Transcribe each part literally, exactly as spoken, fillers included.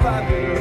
Fabulous.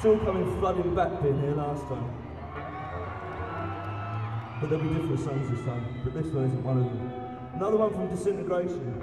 It's all coming flooding back being here last time. But there'll be different songs this time, but this one isn't one of them. Another one from Disintegration.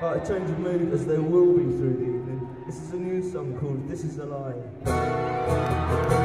But a change of mood, as there will be through the evening. This is a new song called This Is a Lie.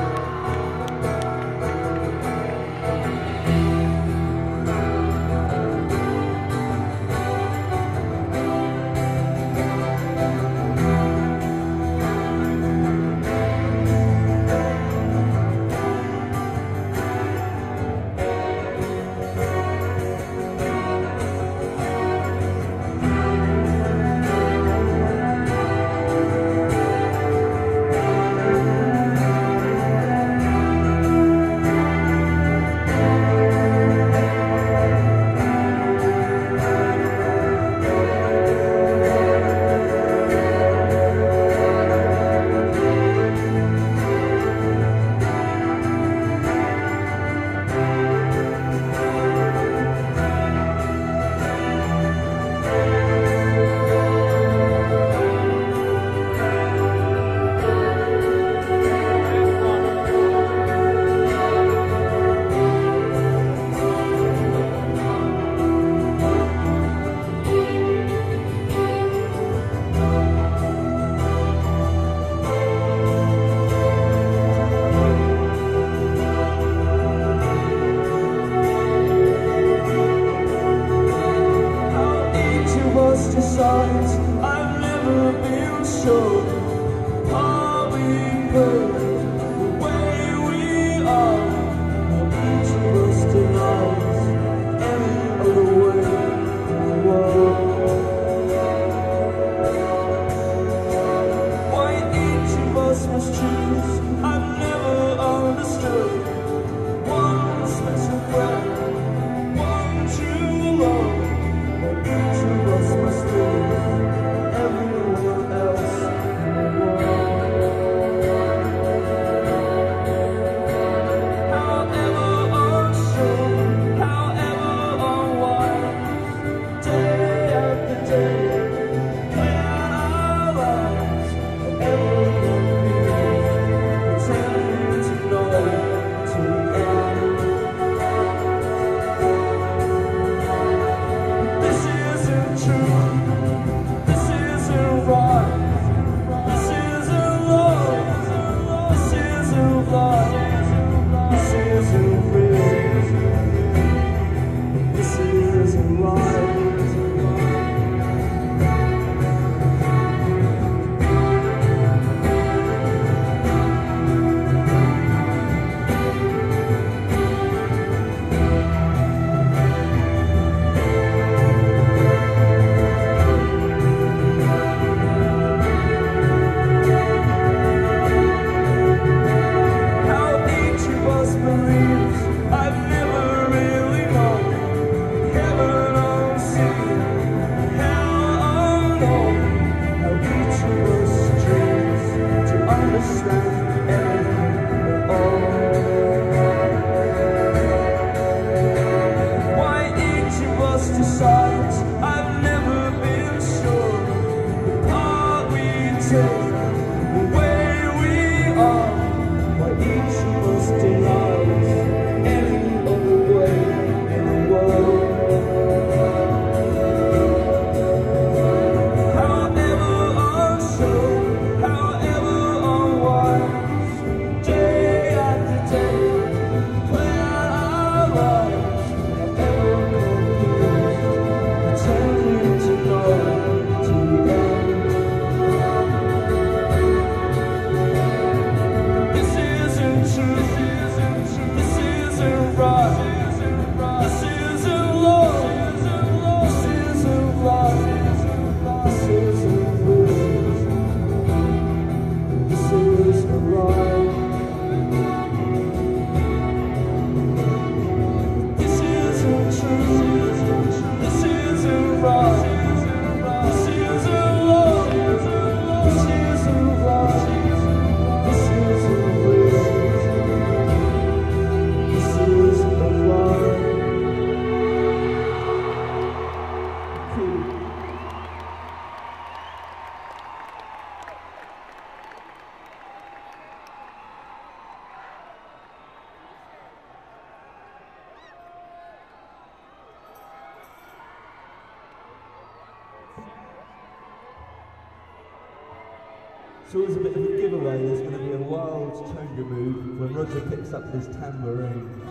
So it's a bit of a giveaway, there's going to be a wild tango move when Roger picks up this tambourine.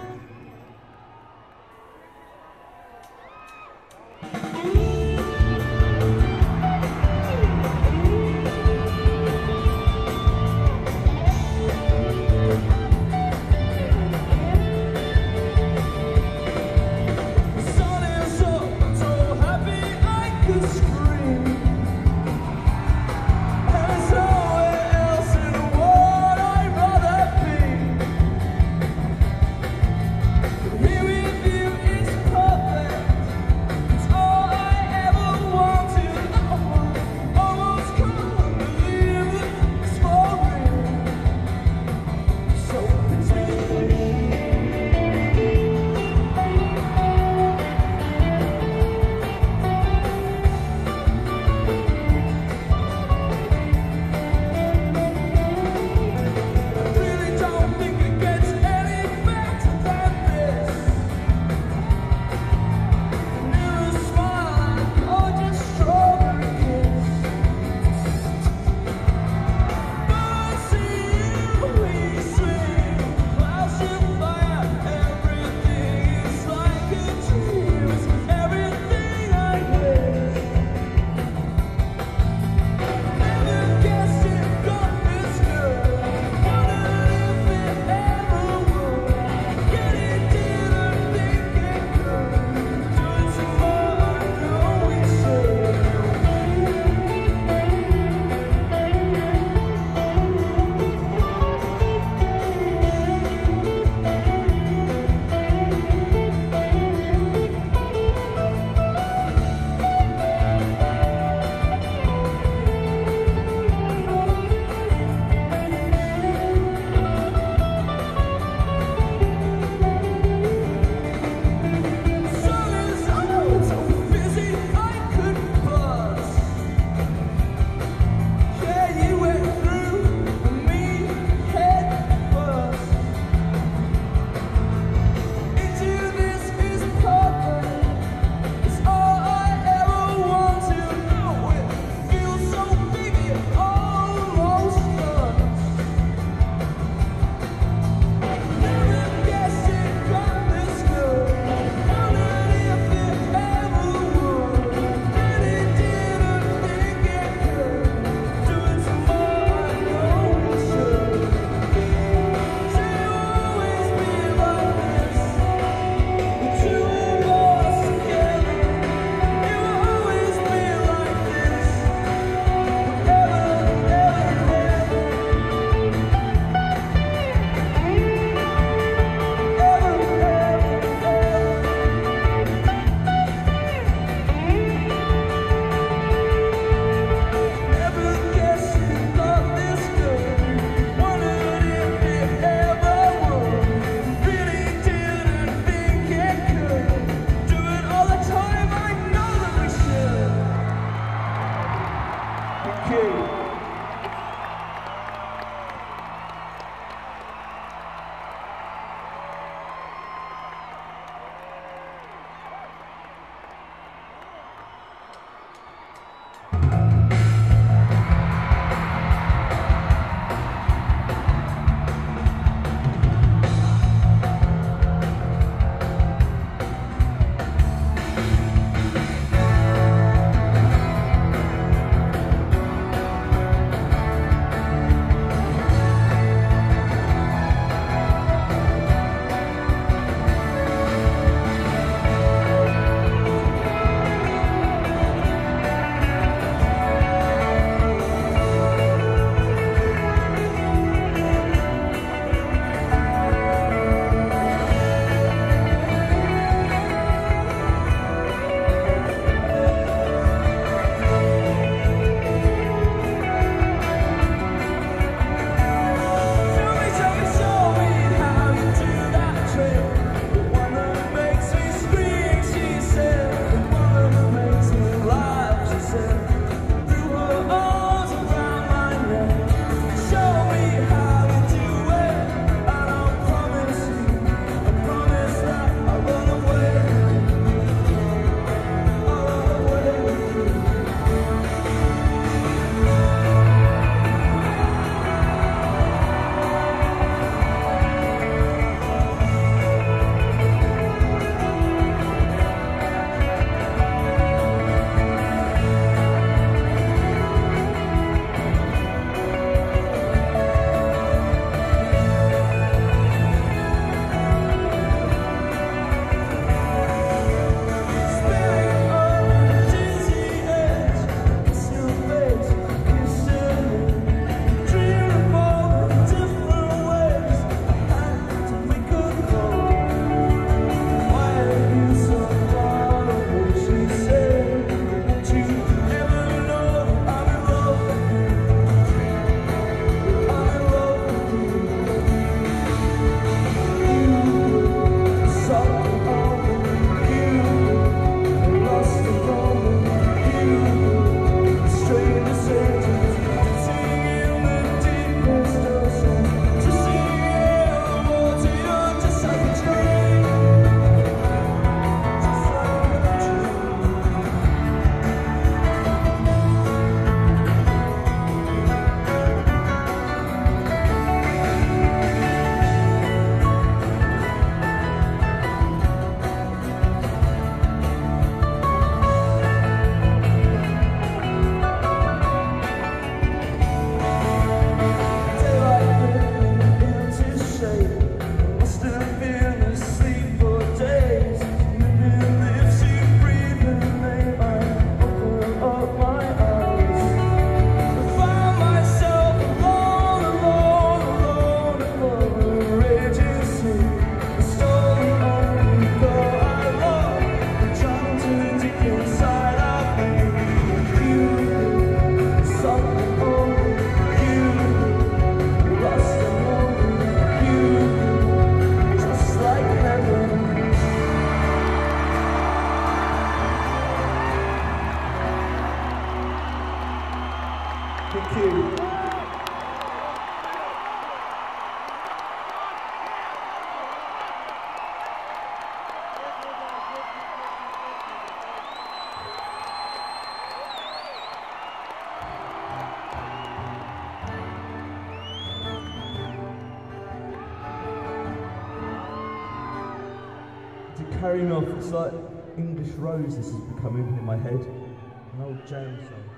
carrying off. It's like English Rose, this has become even in my head. An old jam song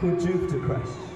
called Jupiter Crash.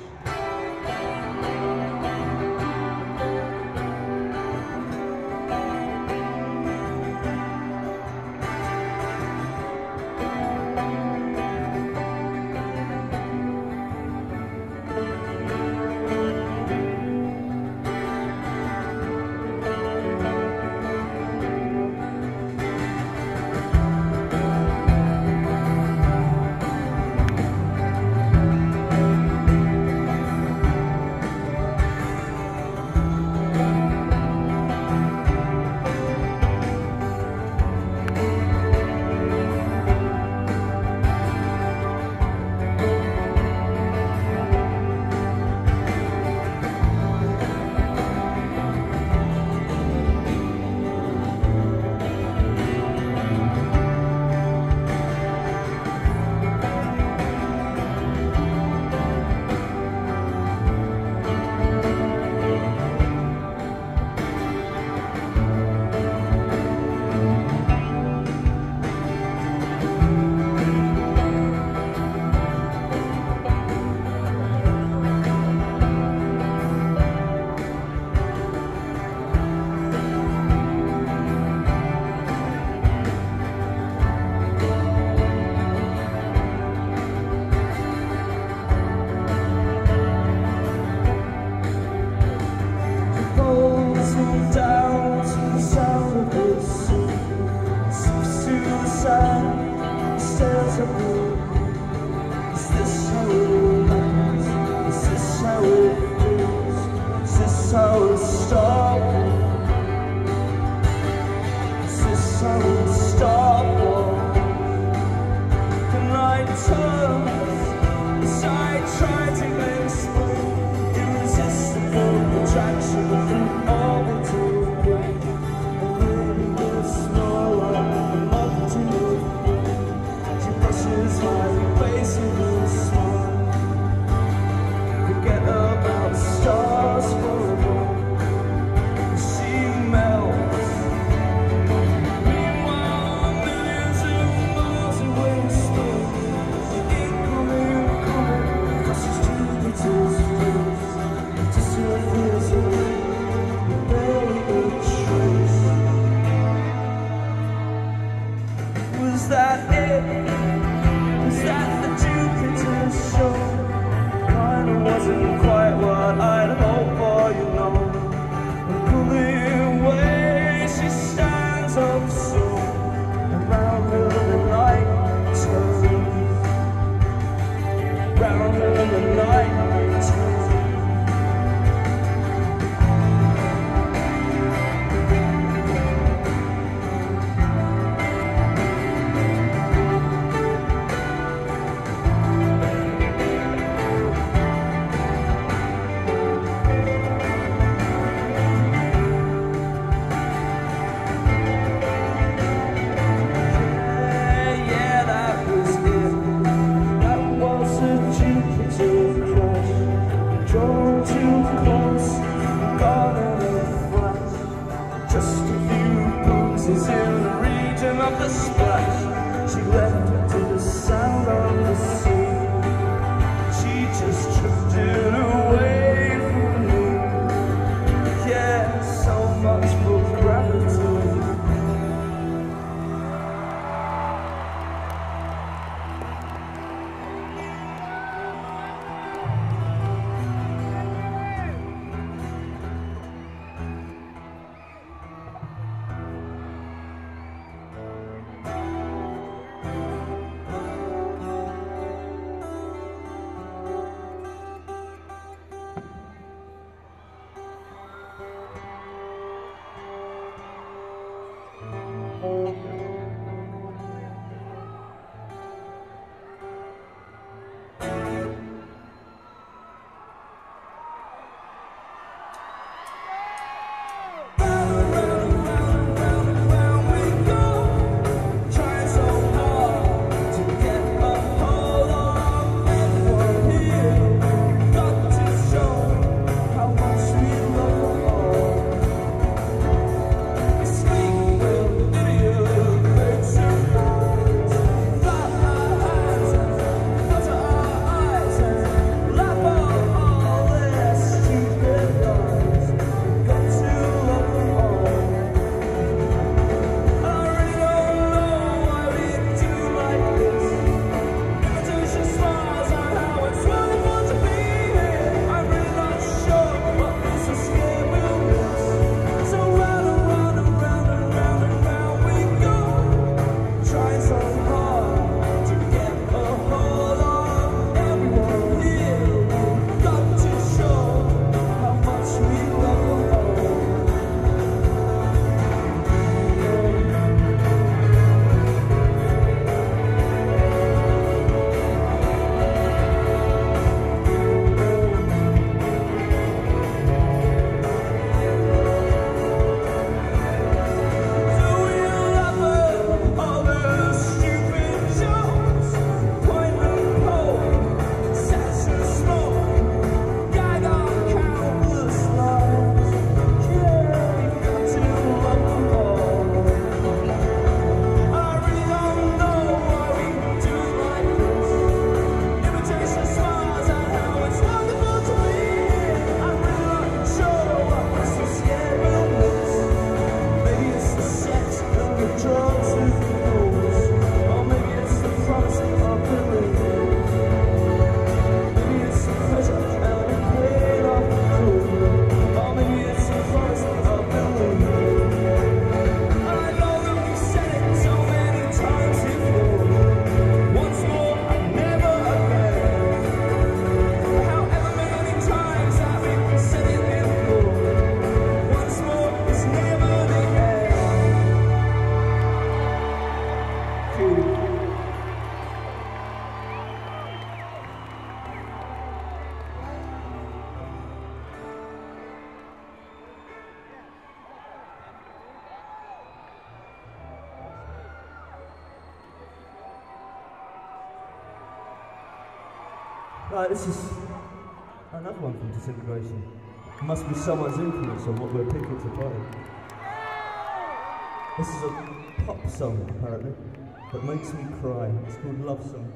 Right, this is another one from Disintegration. It must be someone's influence on what we're picking to play. This is a pop song, apparently, that makes me cry. It's called Love Song.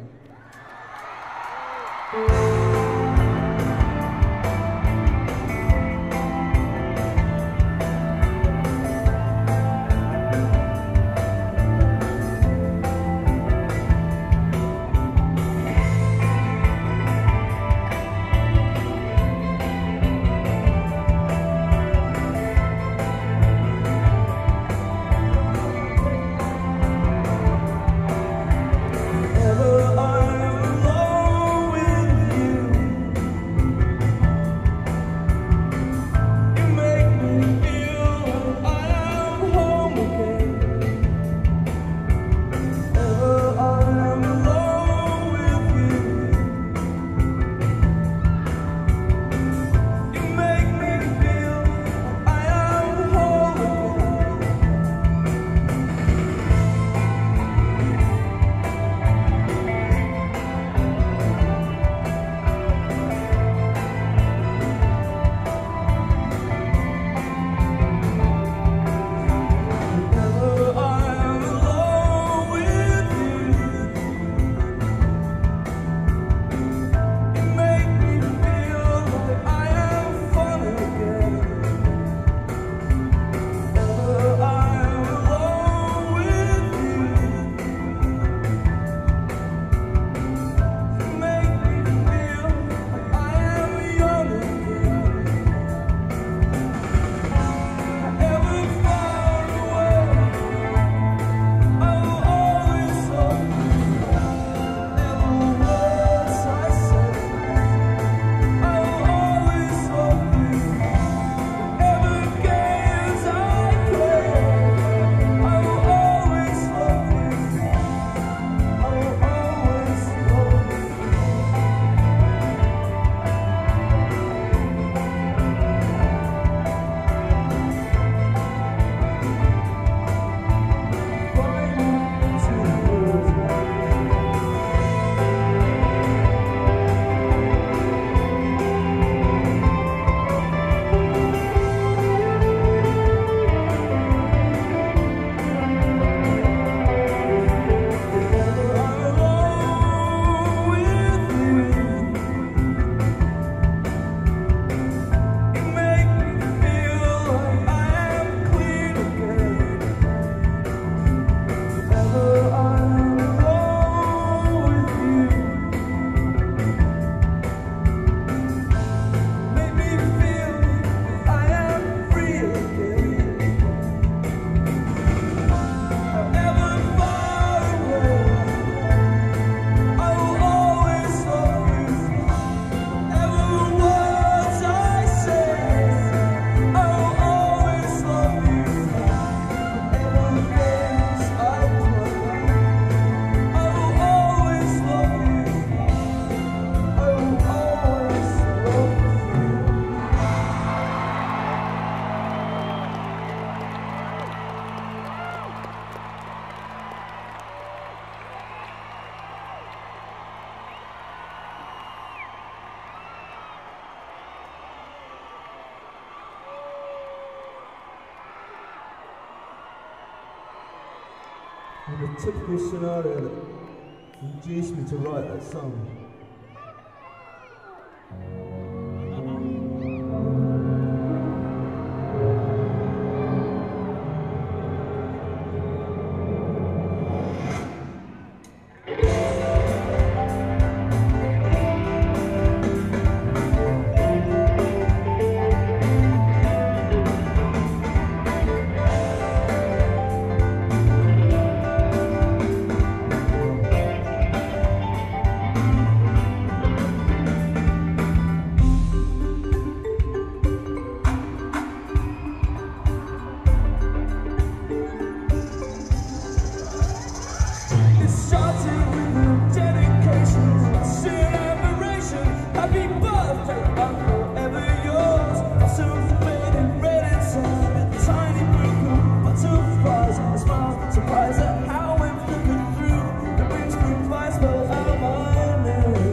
The typical scenario that induced me to write that song. How it flickered through the windscreen flies below my name.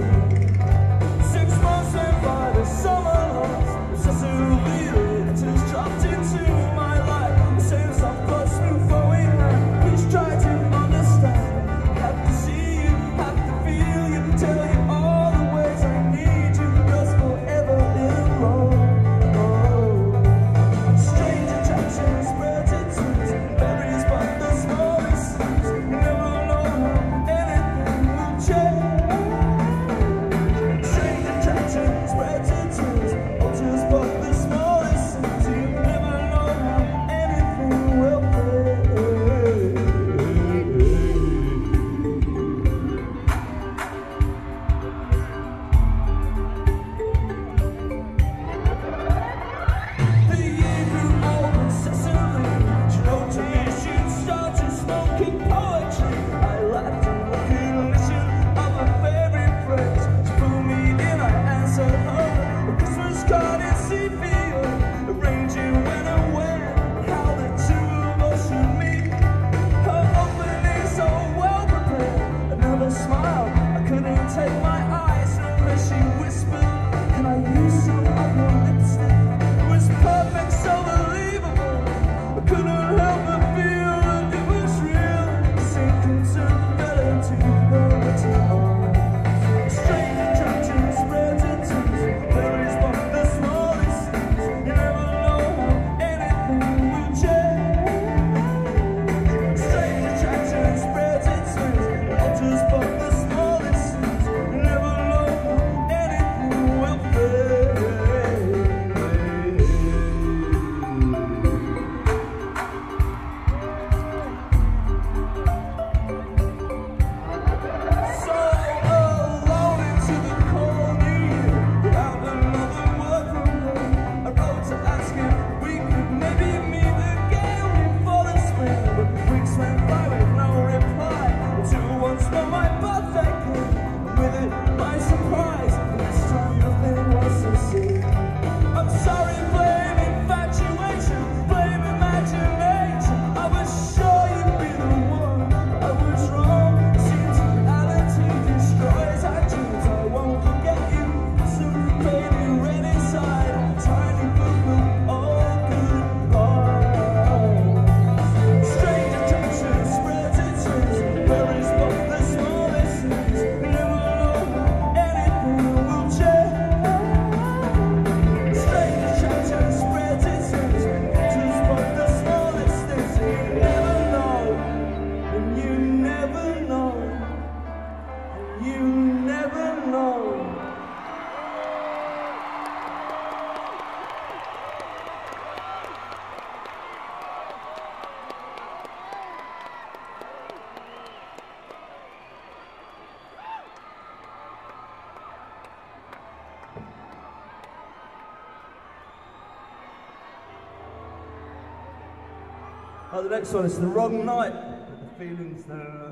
Oh, the next one is The Wrong Night. But the feeling's there.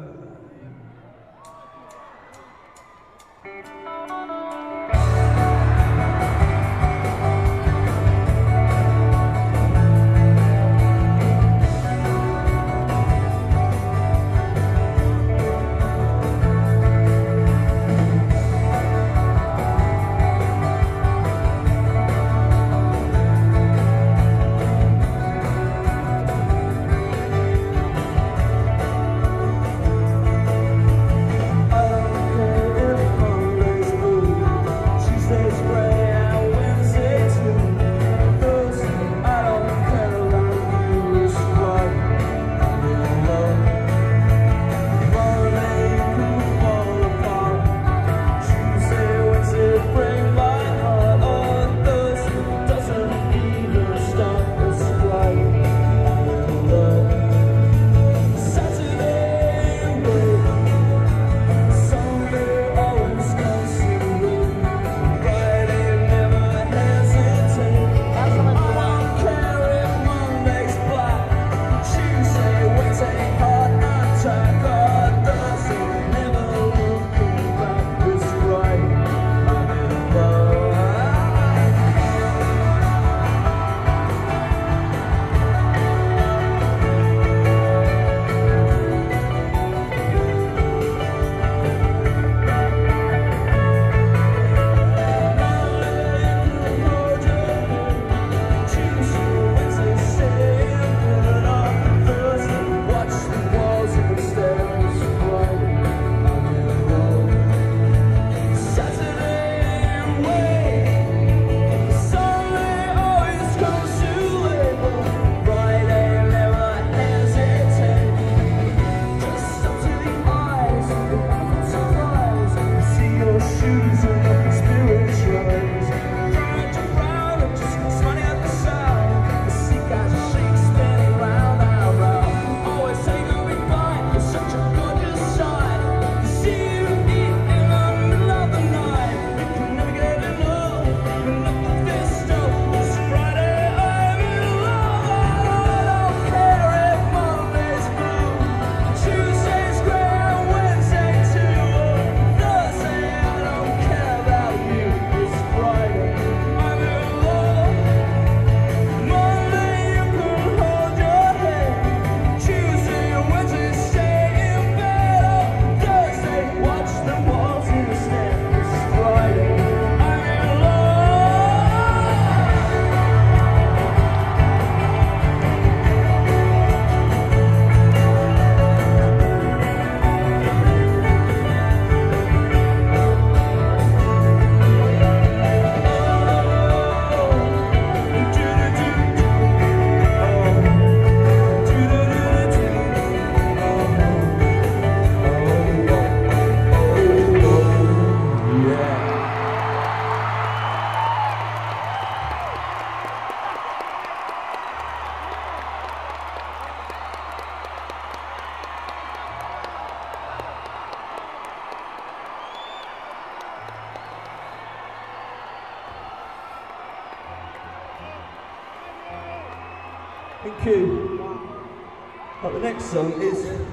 Song is a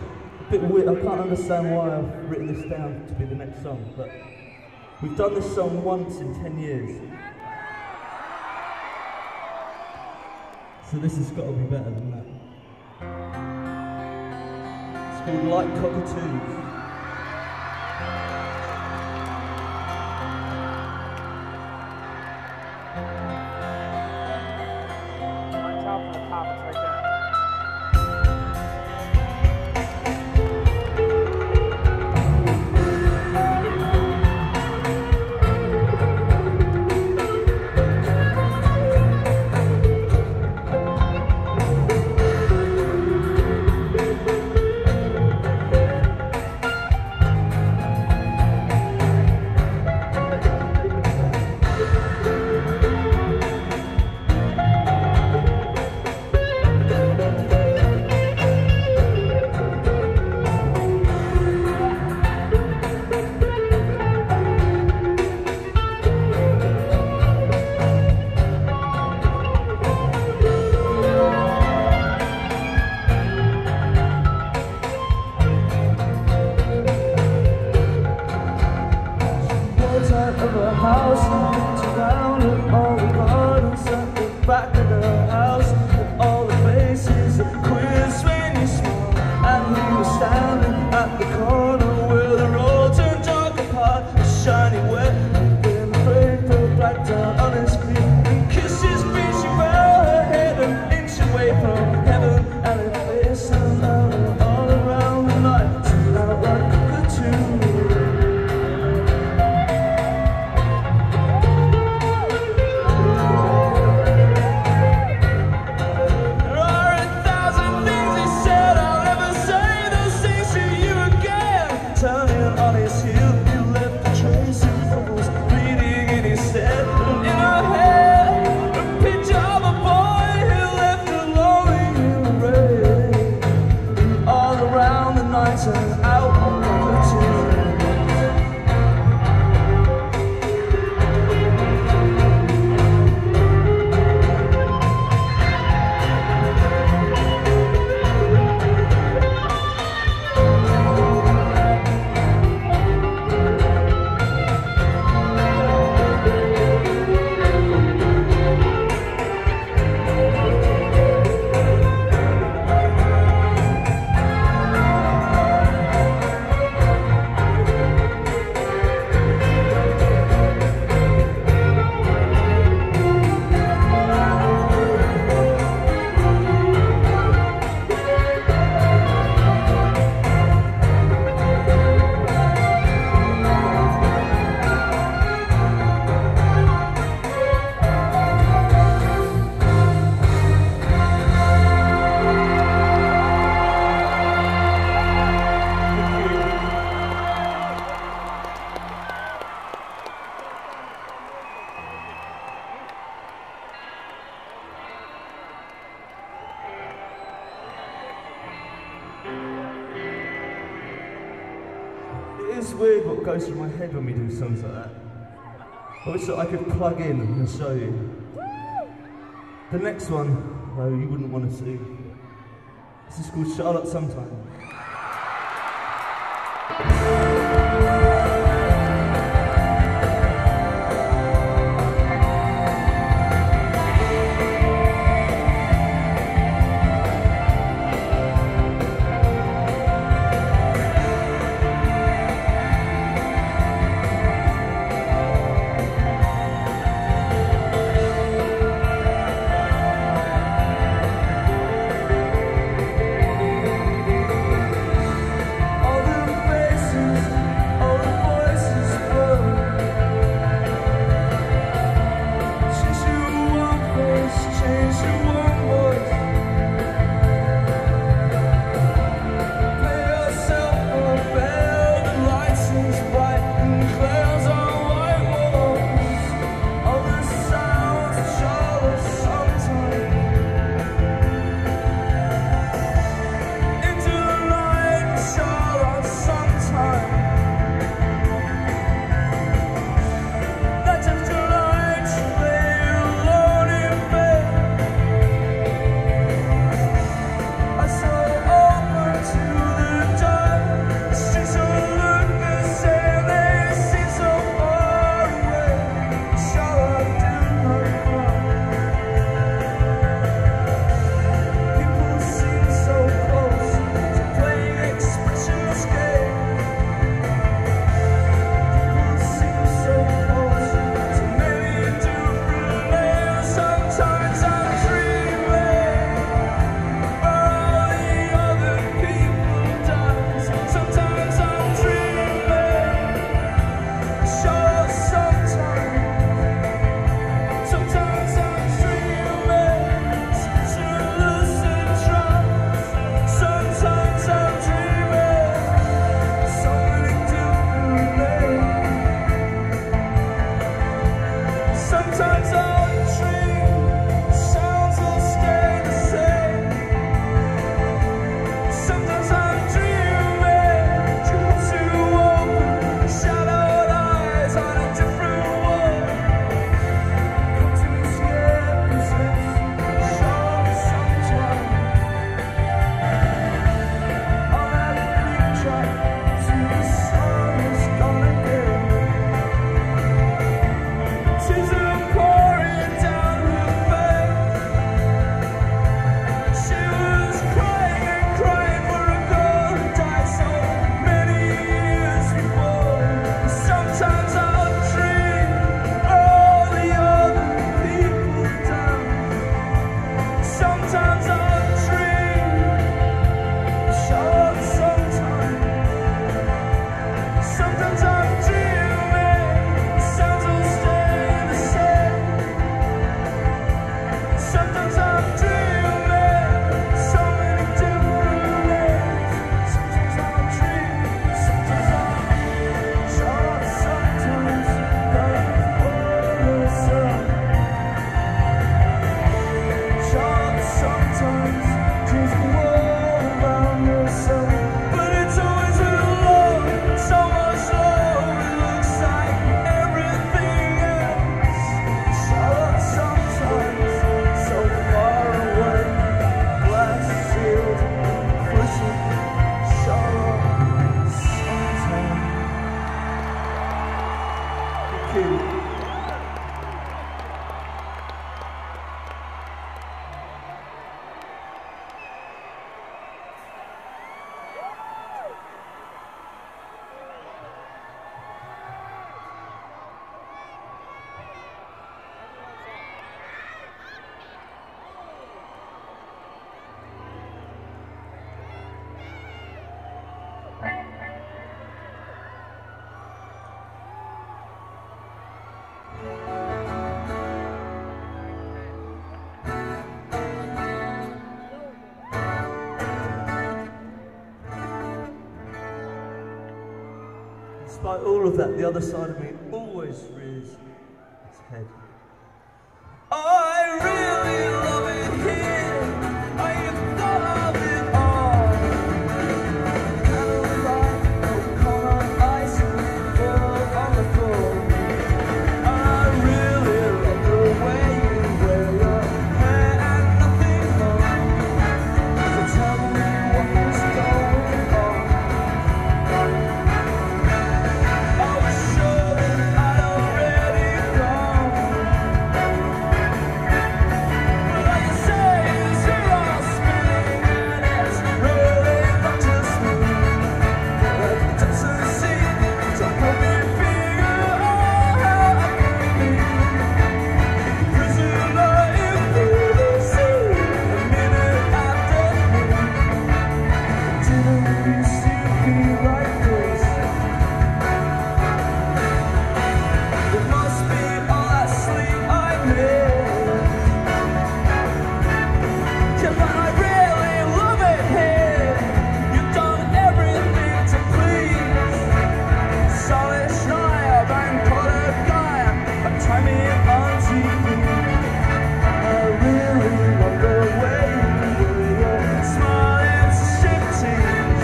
bit weird. I can't understand why I've written this down to be the next song, but we've done this song once in ten years. So this has got to be better than that. It's called Like Cockatoos. It's weird what goes through my head when we do songs like that. I wish that I could plug in and show you. The next one, though, you wouldn't want to see. This is called Charlotte Sometimes. Despite all of that, the other side of me always rears its head. I really love it here. I have thought of it all. Can I light no color, isolated girl on the floor? I really love the way you wear your hair and nothing more. So tell me what is going on. I was sure that I'd already gone. But all you say is you're all spinning and it's really not just me. But it doesn't seem to help me figure out the prisoner you really see the minute after me. Didn't you see me like this? It must be all that sleep I miss. Yeah, but I really love it here. You've done everything to please. Solid Schneier, Van Potter Guy, a tiny auntie. I really love the way you were your smile and shifties.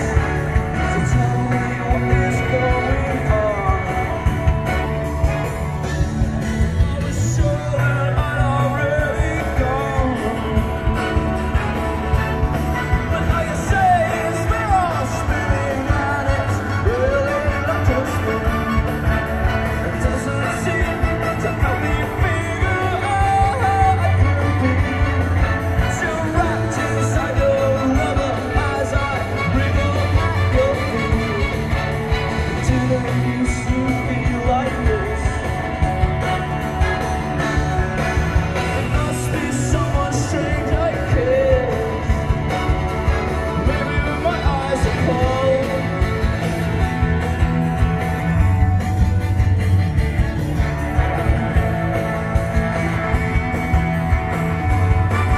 So tell me what is going on. I was sure that I'd already gone. But all you say is we're all spinning and it's really not just me. It doesn't seem to help me figure out how I could be. So wrapped inside your rubber as I wriggle at your feet. Didn't you see me like this? It must be someone strange I kissed. Maybe my eyes are cold. So tell me what is going on. I didn't bring anything. I was sure that I'd already gone. I would if you did. But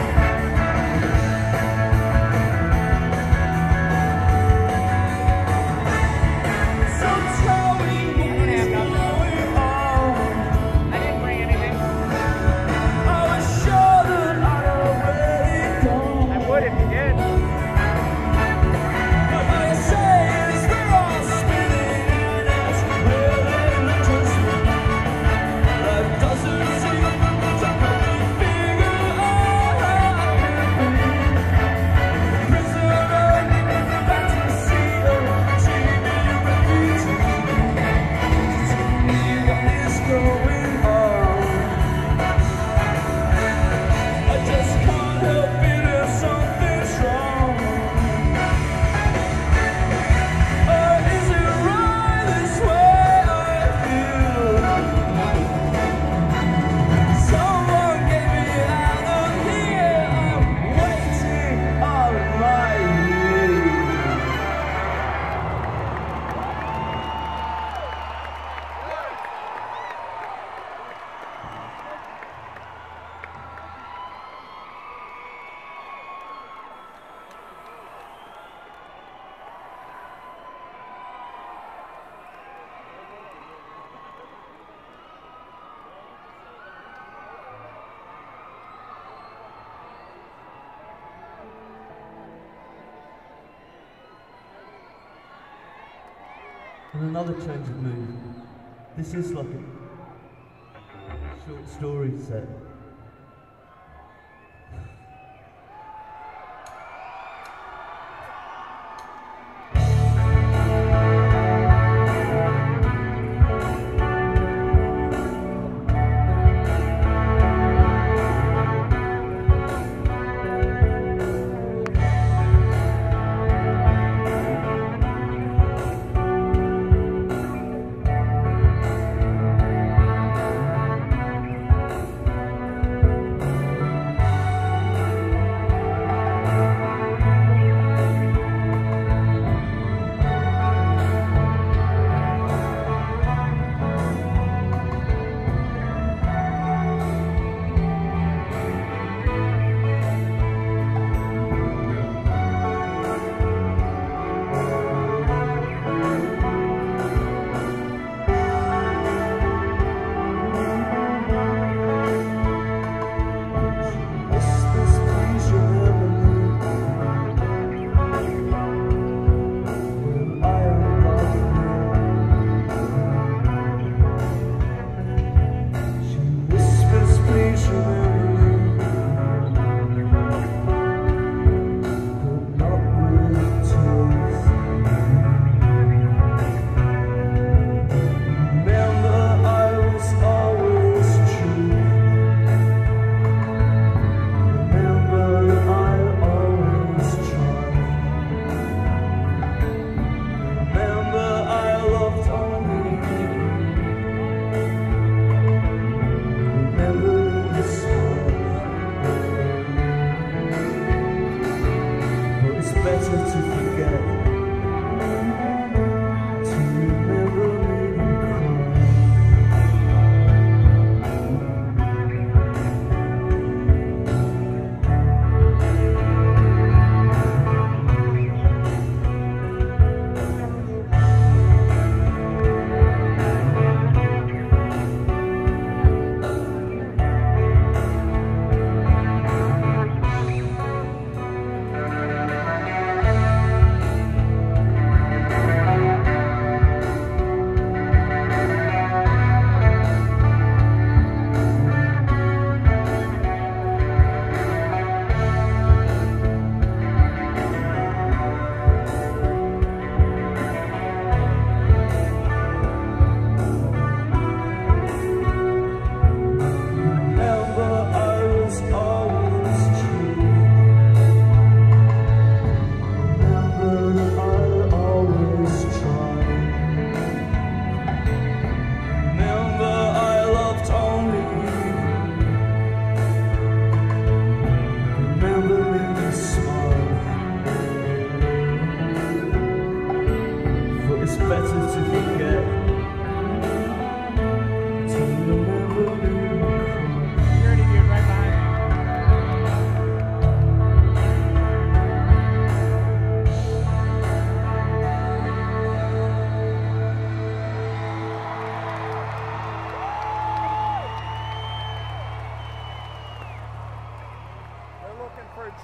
all you say is we're all spinning and it's really not just me. That doesn't seem to help me figure out how I could be. Prisoner, fantasy, or dreamy refugee. Tell me what is going on. I just can't help it if something's wrong. Or is it right this way I feel? Someone get me out of here. I'm waiting on my knee. And another change of mood. This is like a short story set.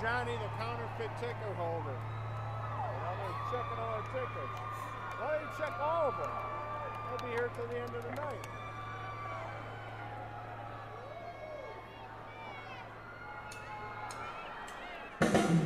Johnny the counterfeit ticket holder. And I'm going to be checking all our tickets. Why don't you check all of them? We'll be here till the end of the night. Thank you.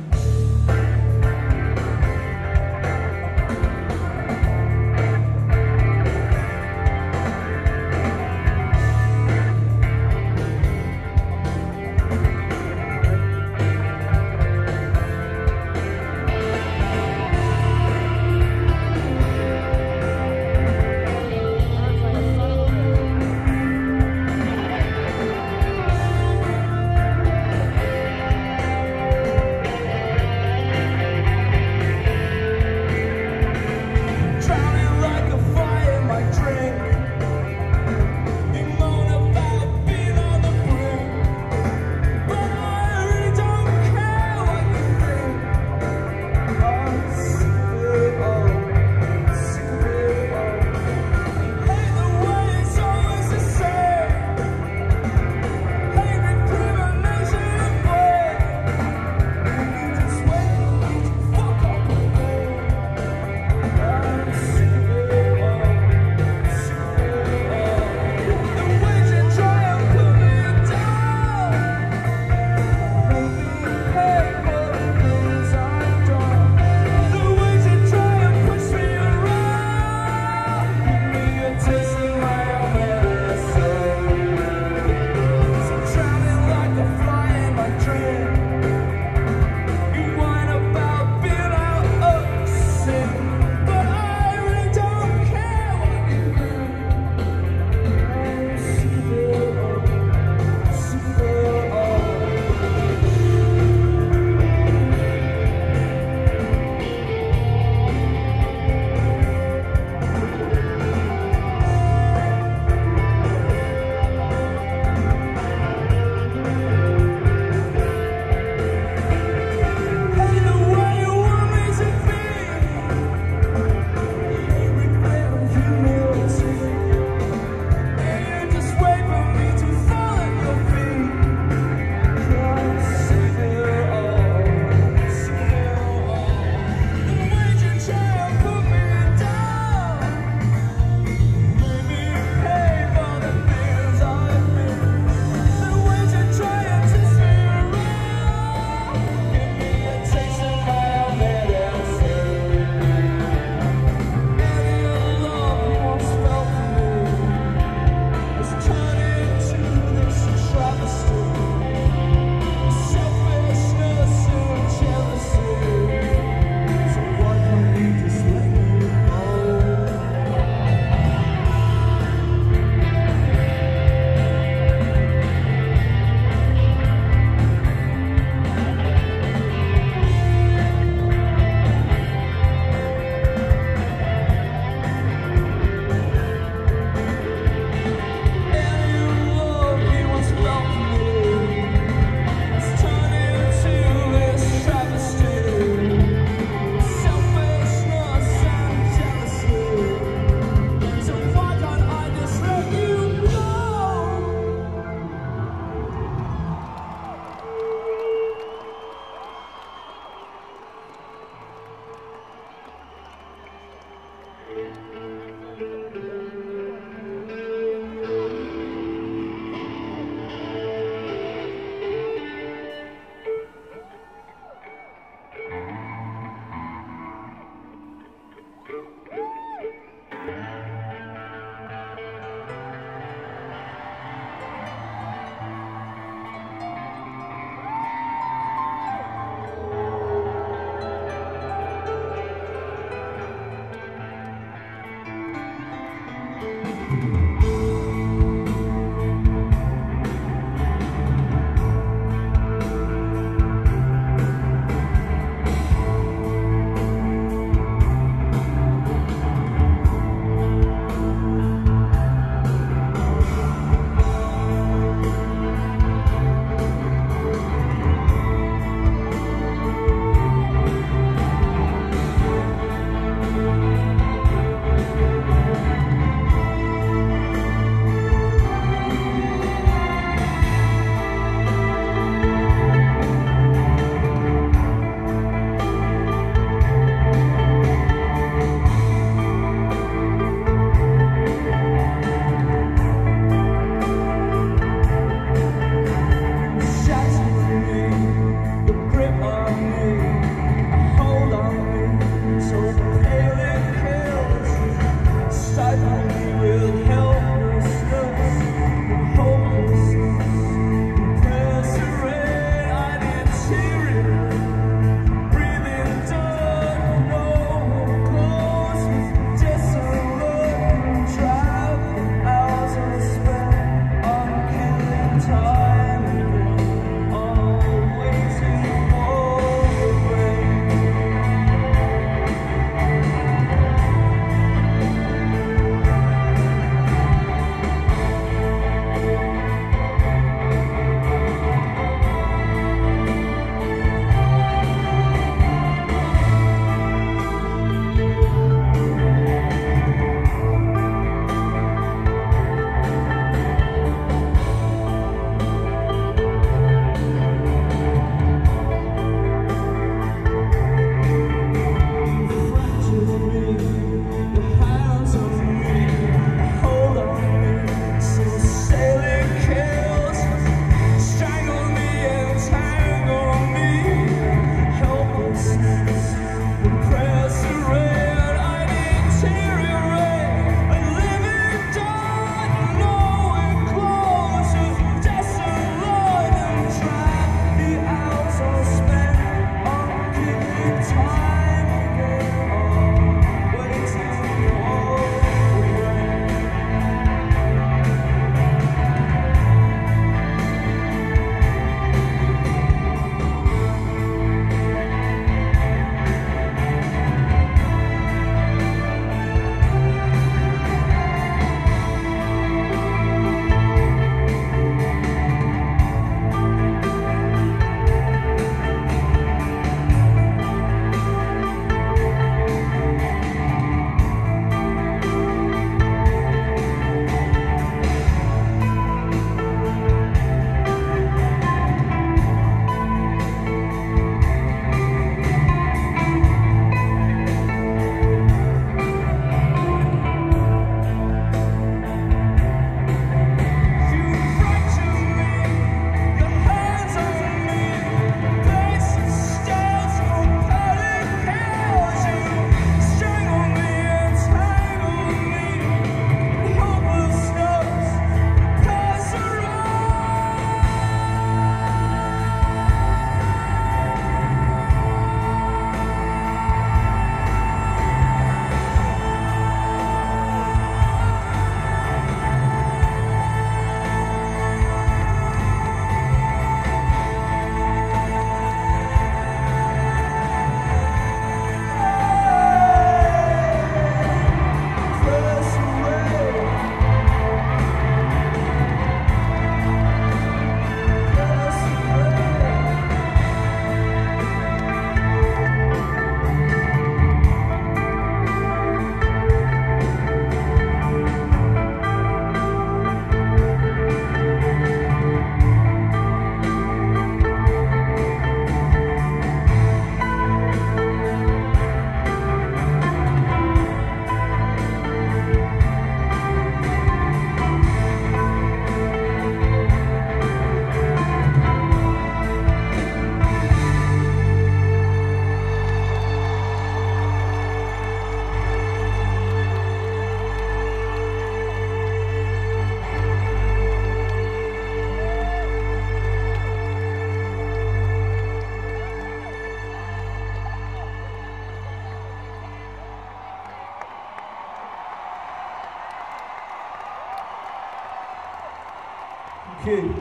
Q.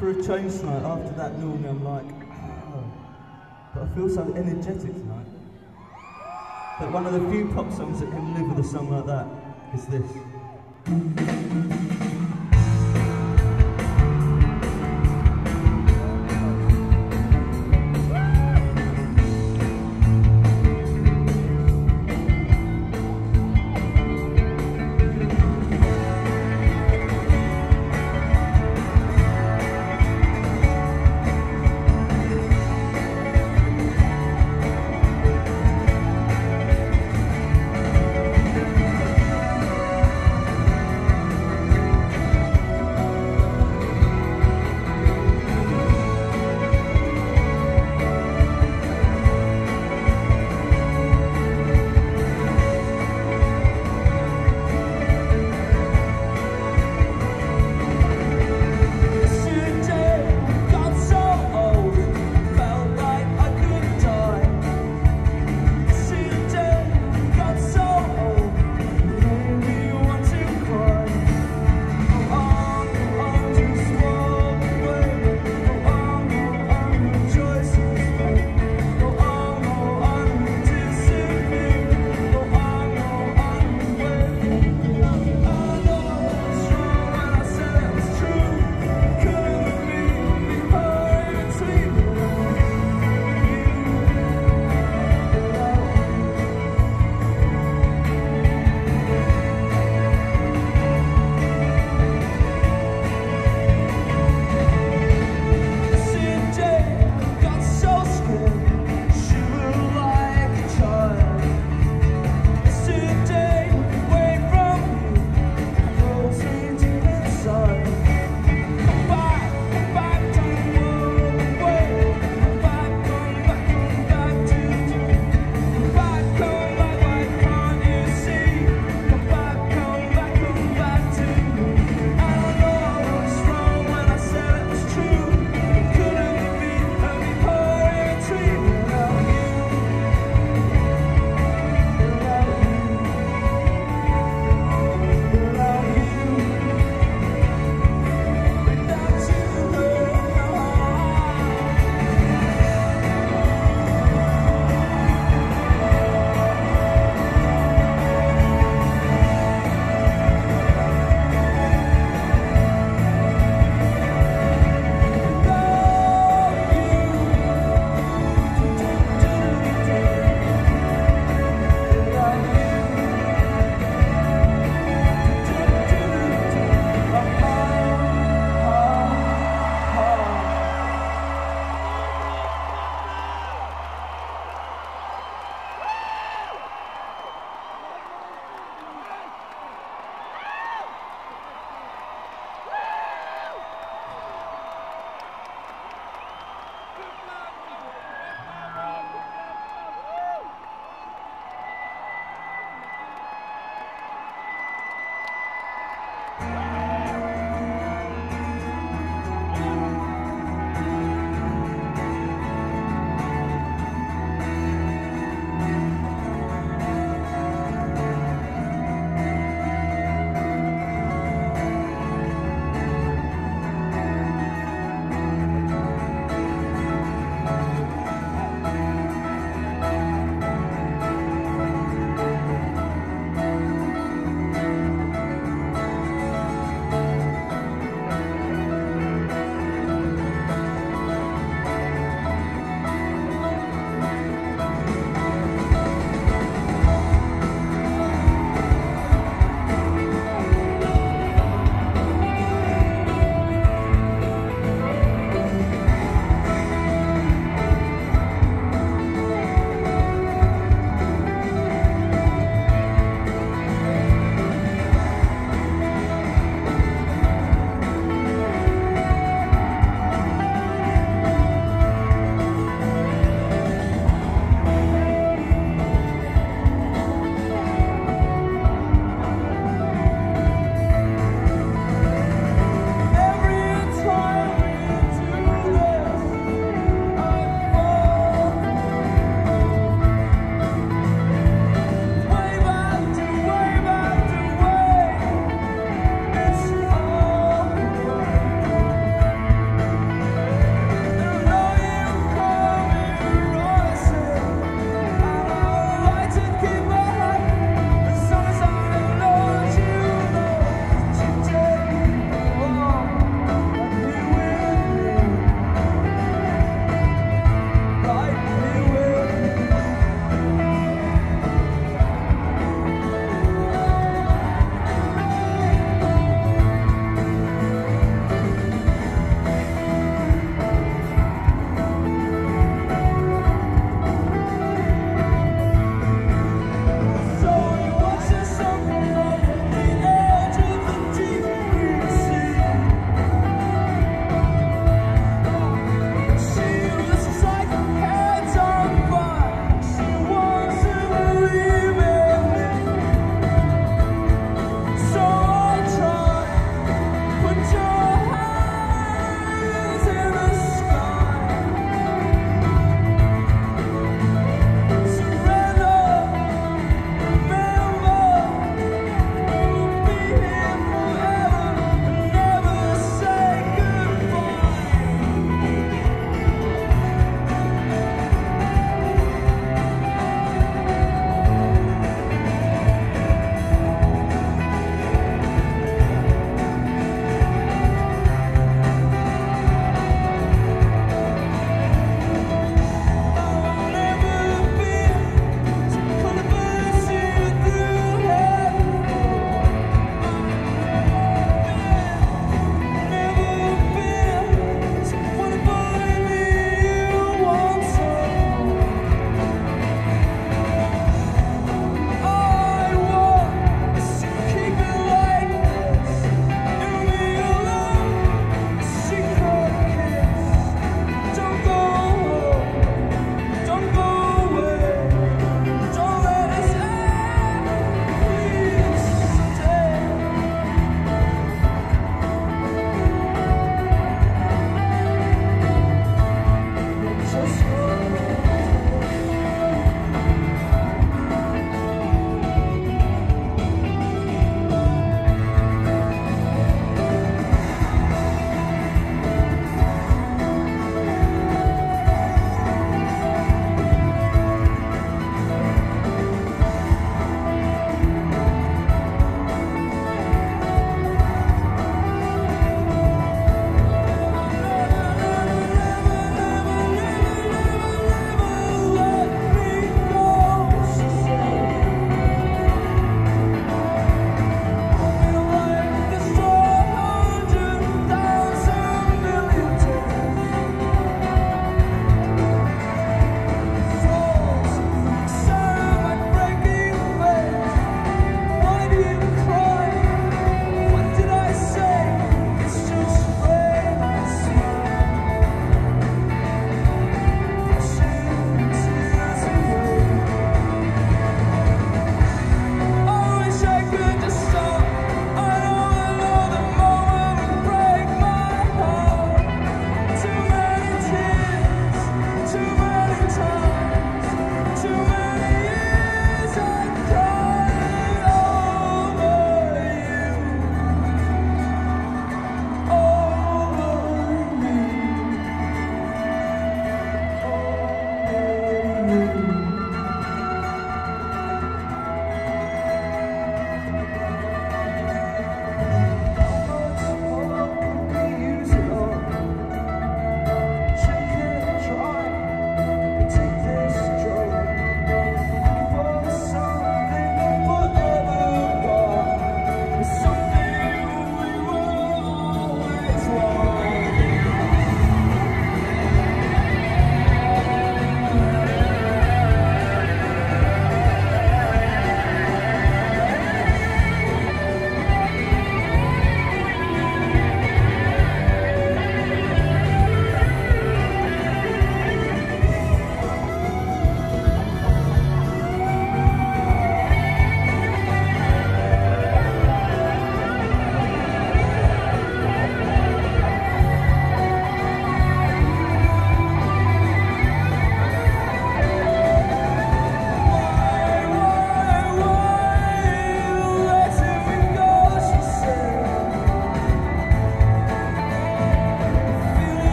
For a change tonight, after that normally I'm like, oh, but I feel so energetic tonight. But one of the few pop songs that can live with a song like that is this.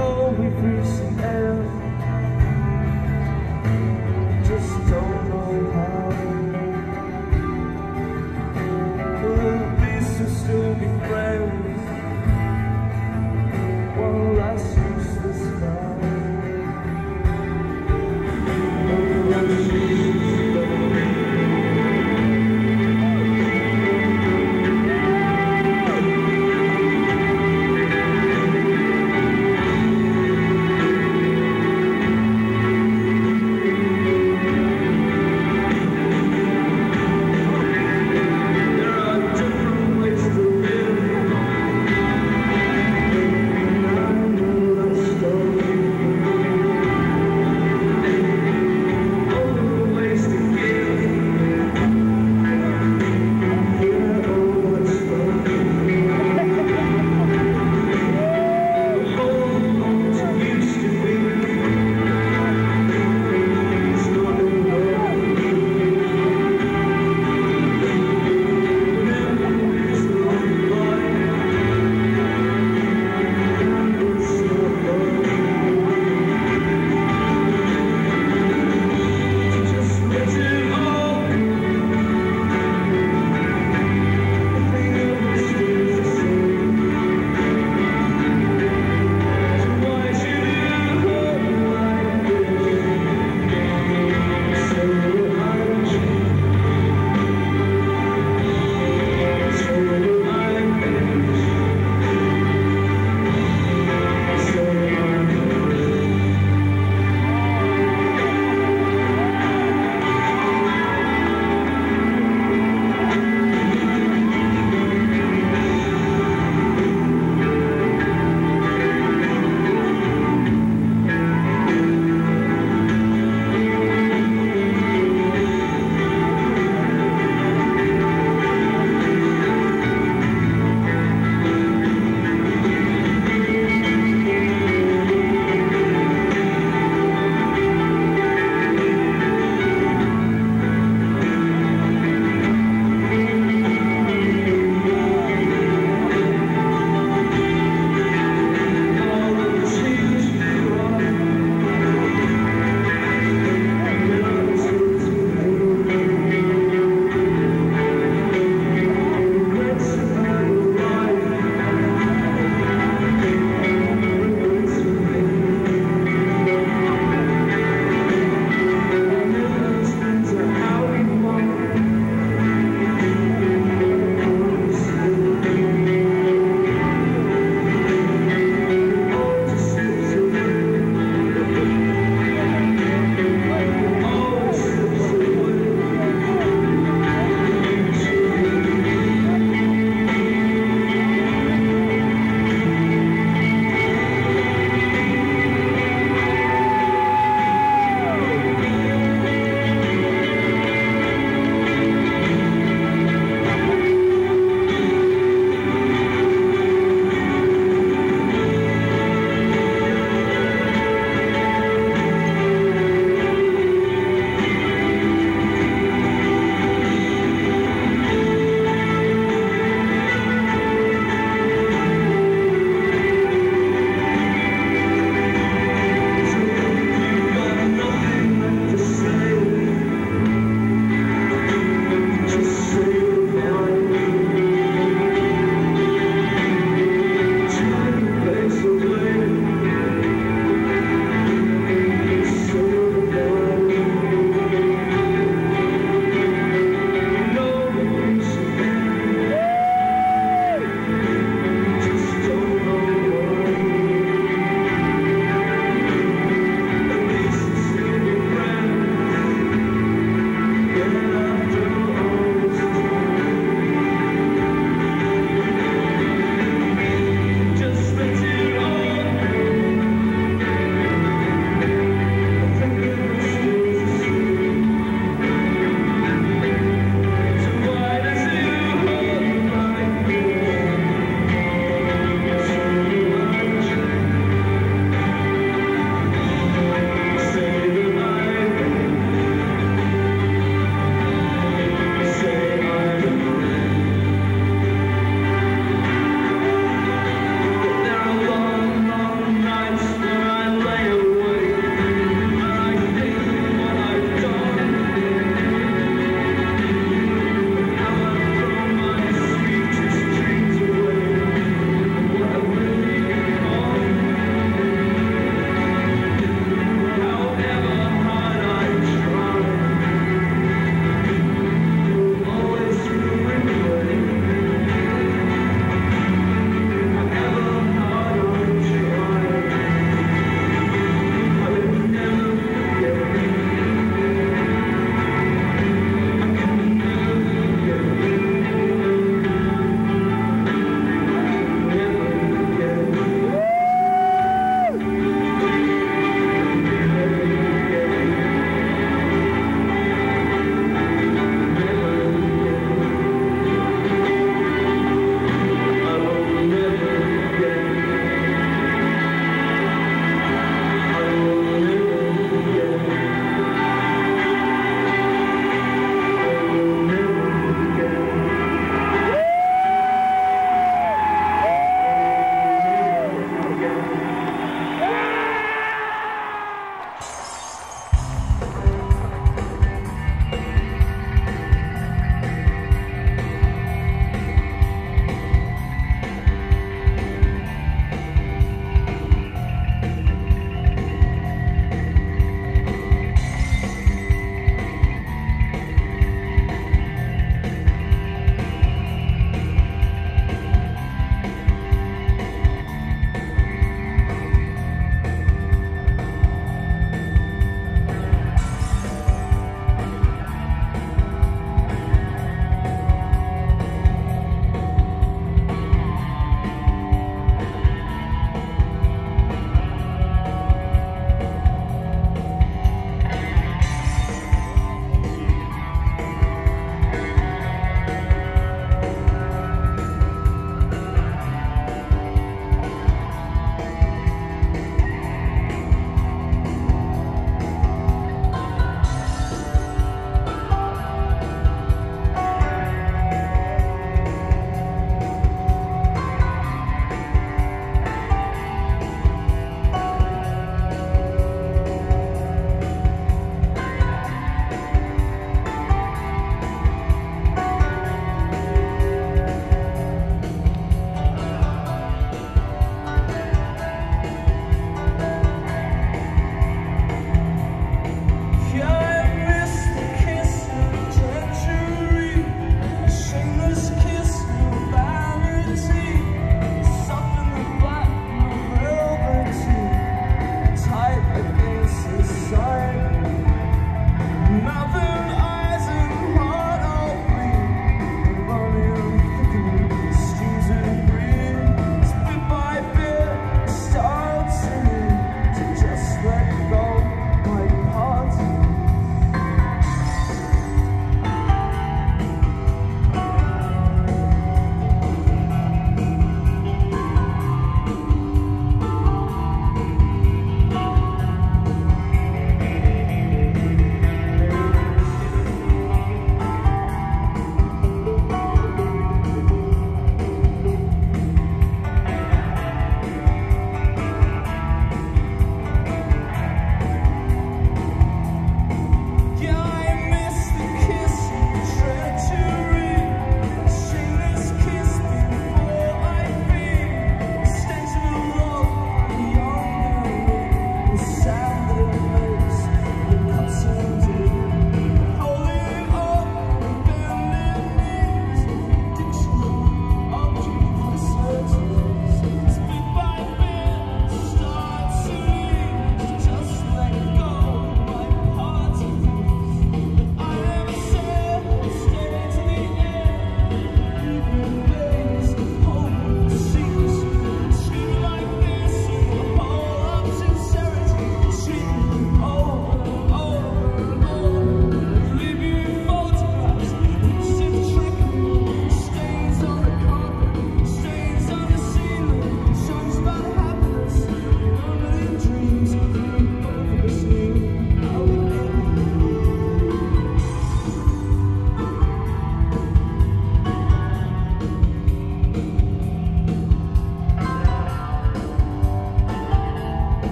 know we've reached the end, just don't know how. Could we so still be friends? One last useless night. Thank you.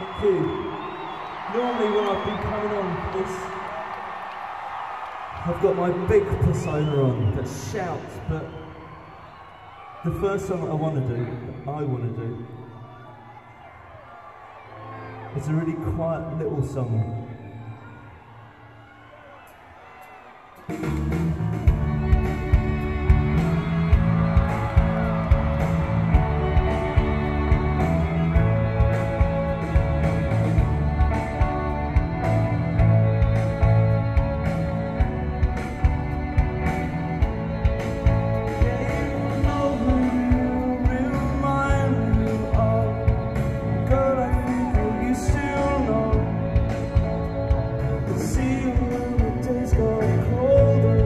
Thank you. Normally when I've been coming on this, I've got my big persona on that shouts, but the first song that I want to do, that I want to do, is a really quiet little song. See you when the days go colder.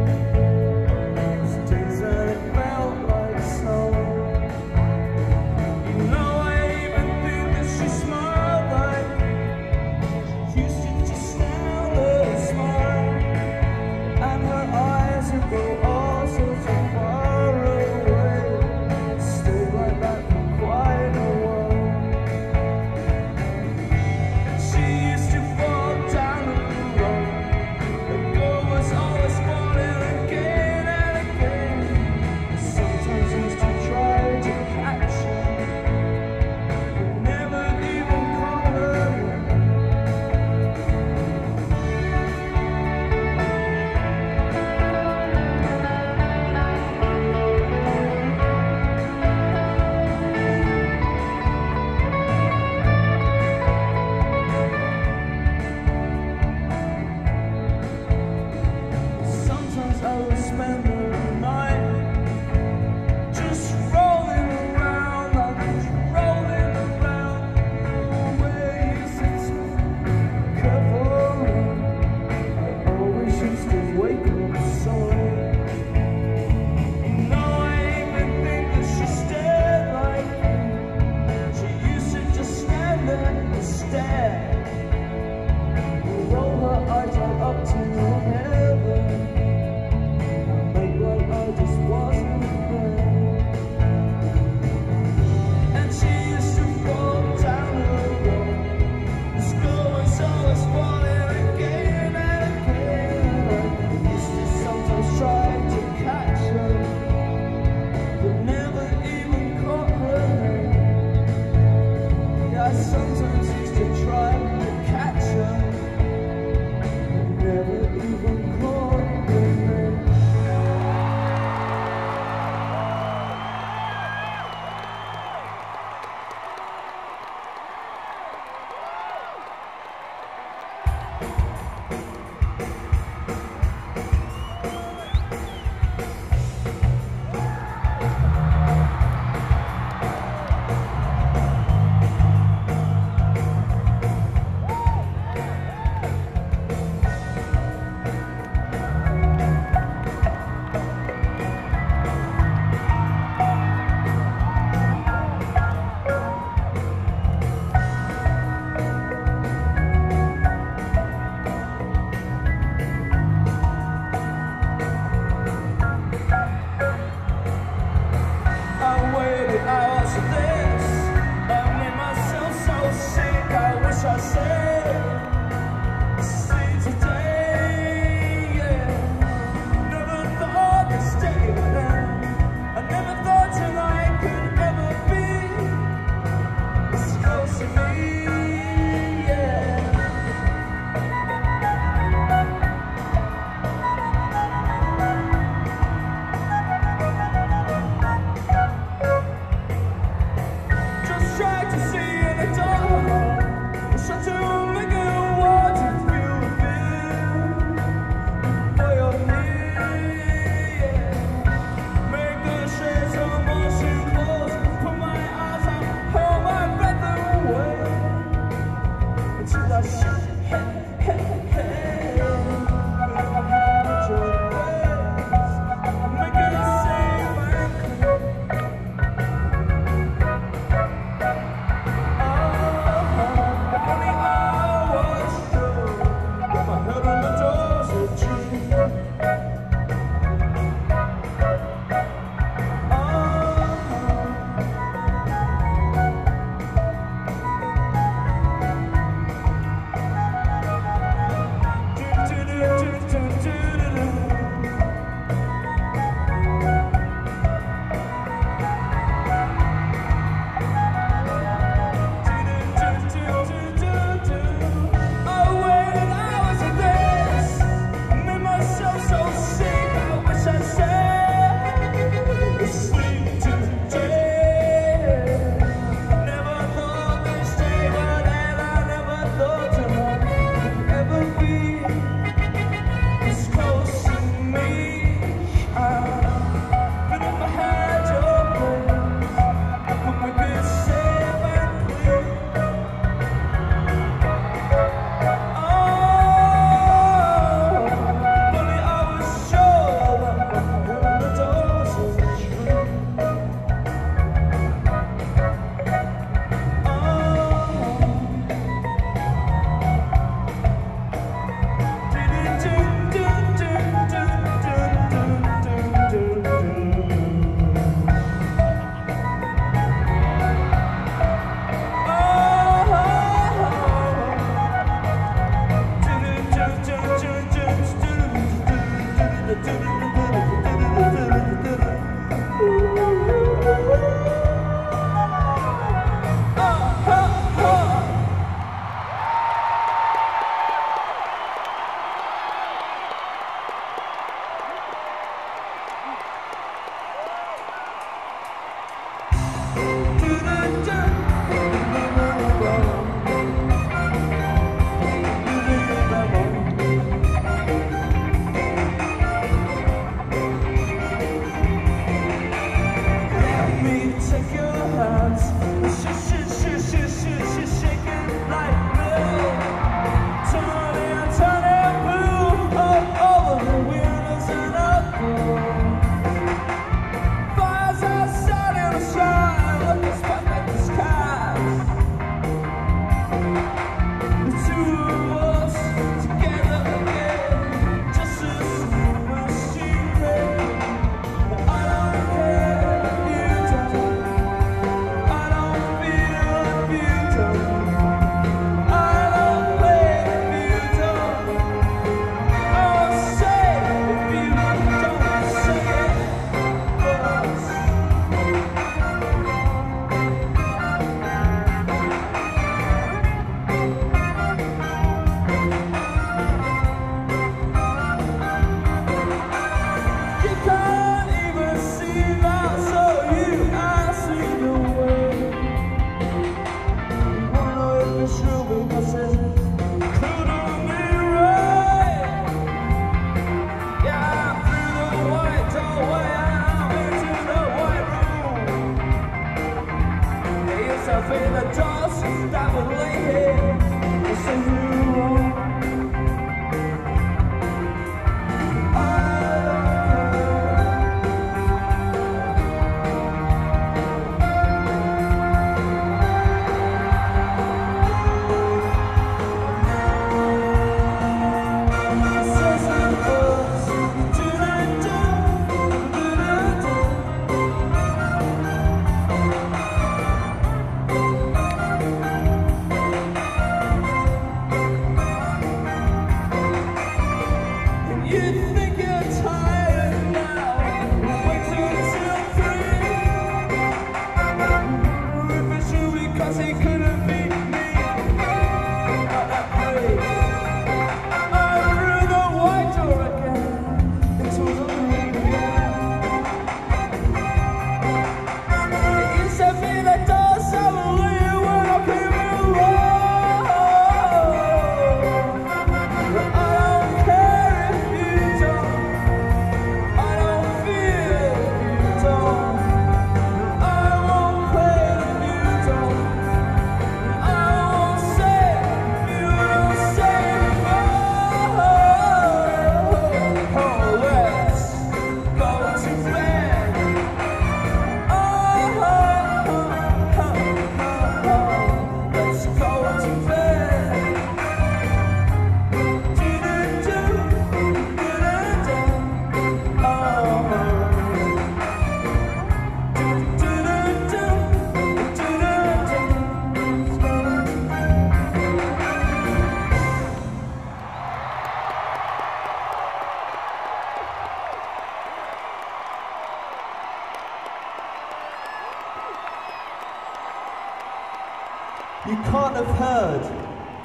You can't have heard.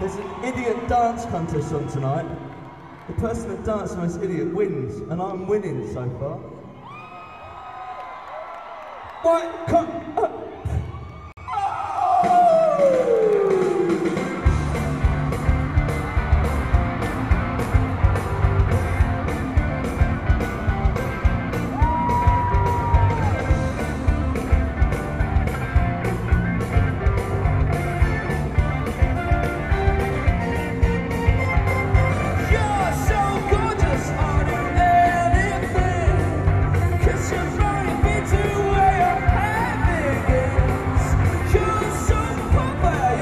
There's an idiot dance contest on tonight. The person that danced the most idiot wins, and I'm winning so far. What? Come. Uh. You're so perfect.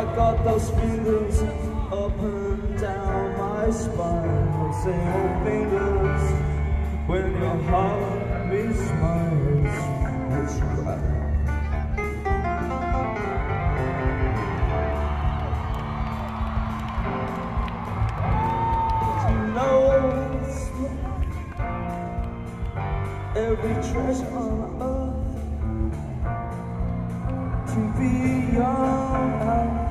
I got those fingers up and down my spine. Those same fingers, when your heart meets mine, makes you cry. Every treasure on earth to be young and hard.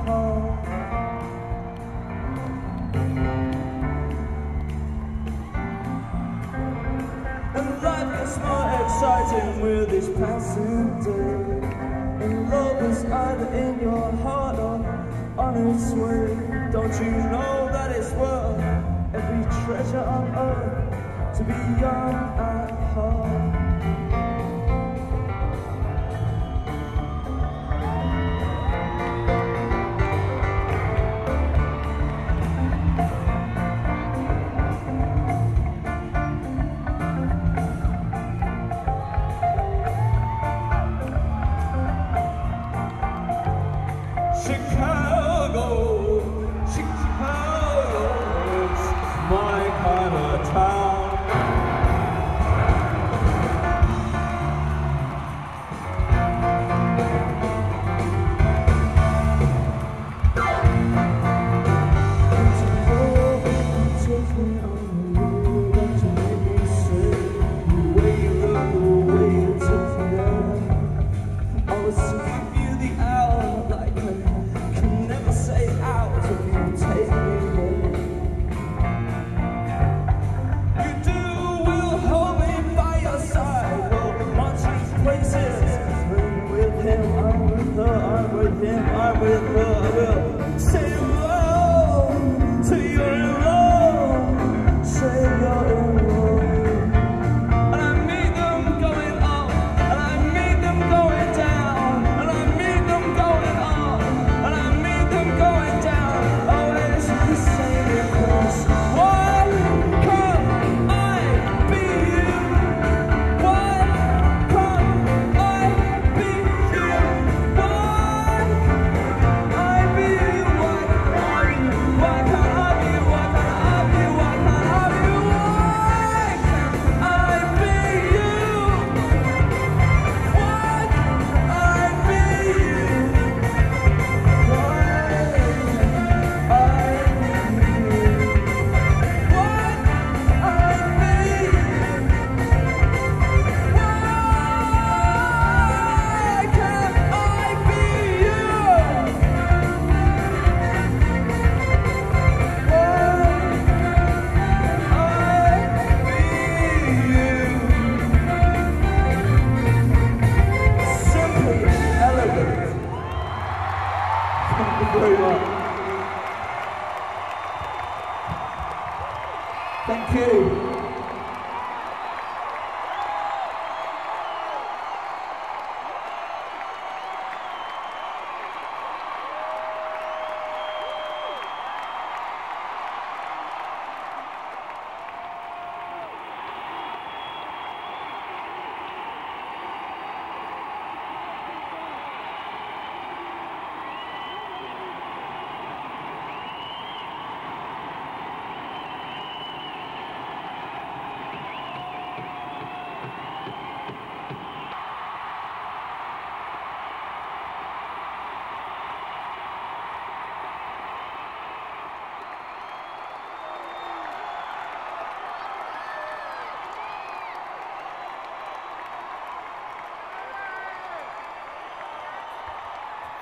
And life is more exciting with each passing day. And love is either in your heart or on its way. Don't you know that it's worth every treasure on earth to be young and hard?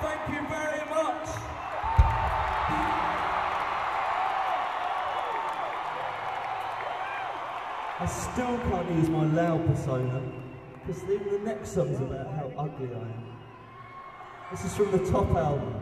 Thank you very much. I still can't use my loud persona, because even the next song's about how ugly I am. This is from the Top album.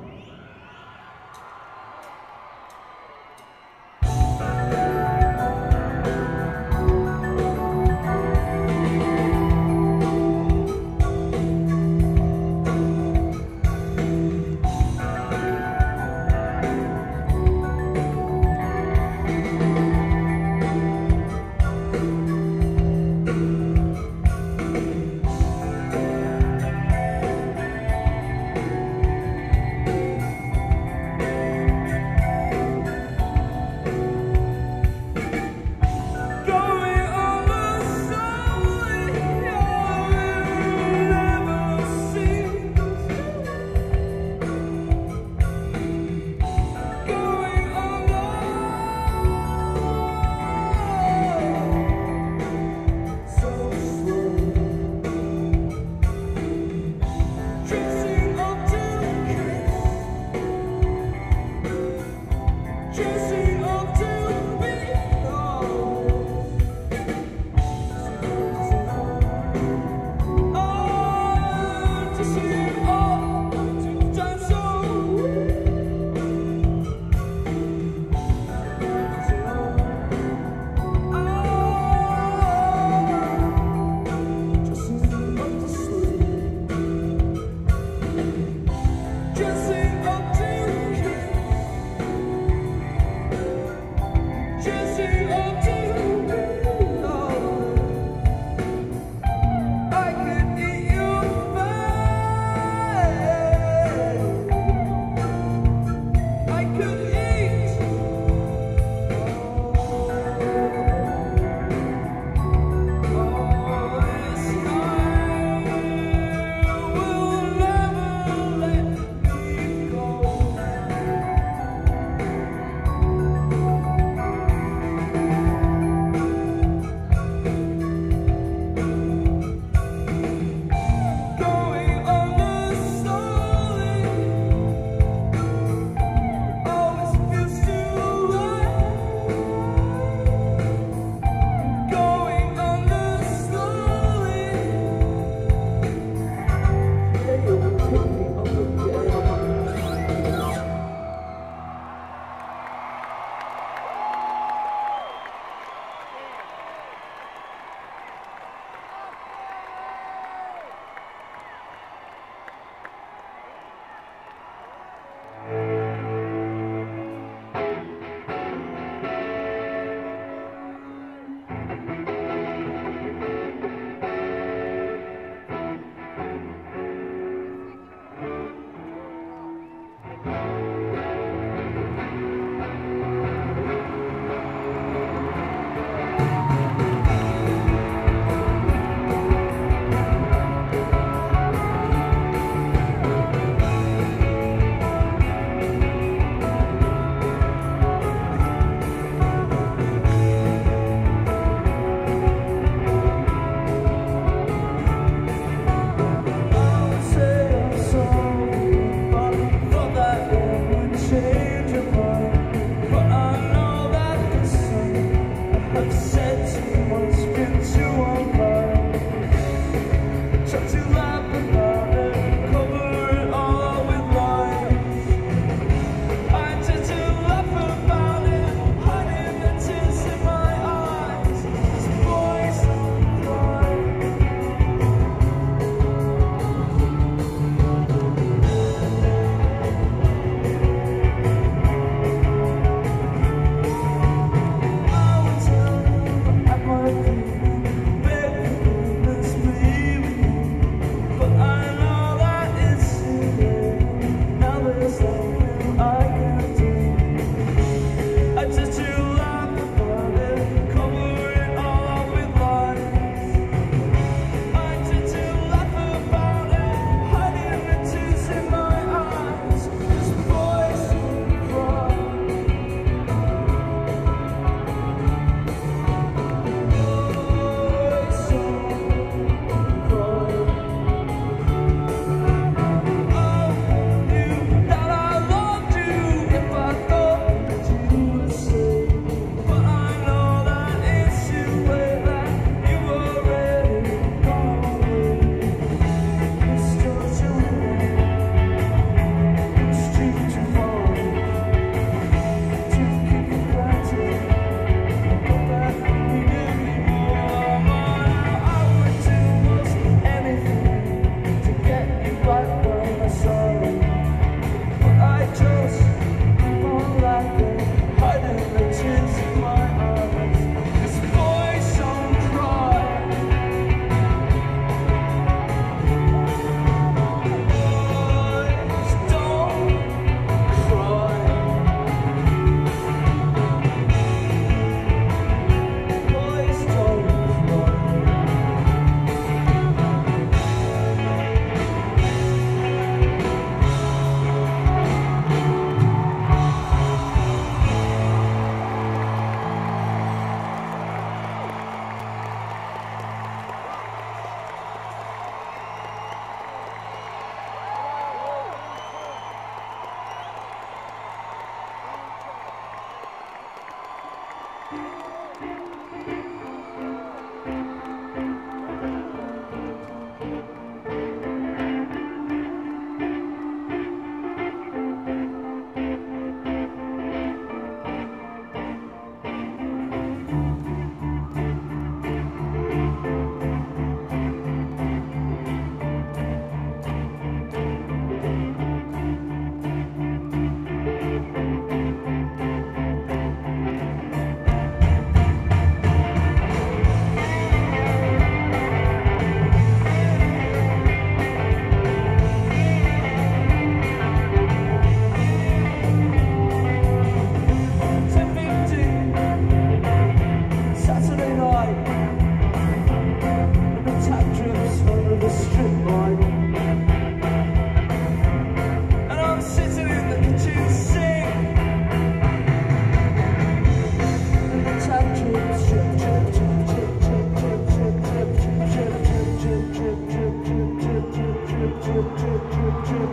Yes.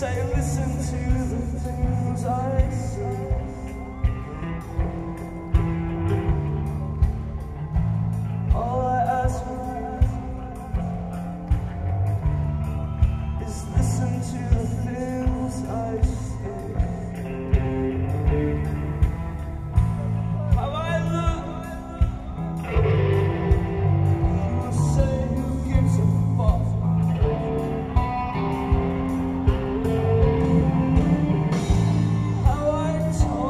say, listen to the things I say. All I ask of you is listen to the things I say. How I look, you will say, who gives a fuck? How I talk.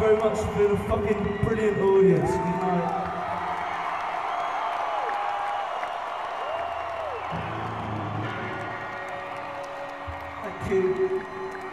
Very much for the fucking brilliant audience. Good night. Thank you.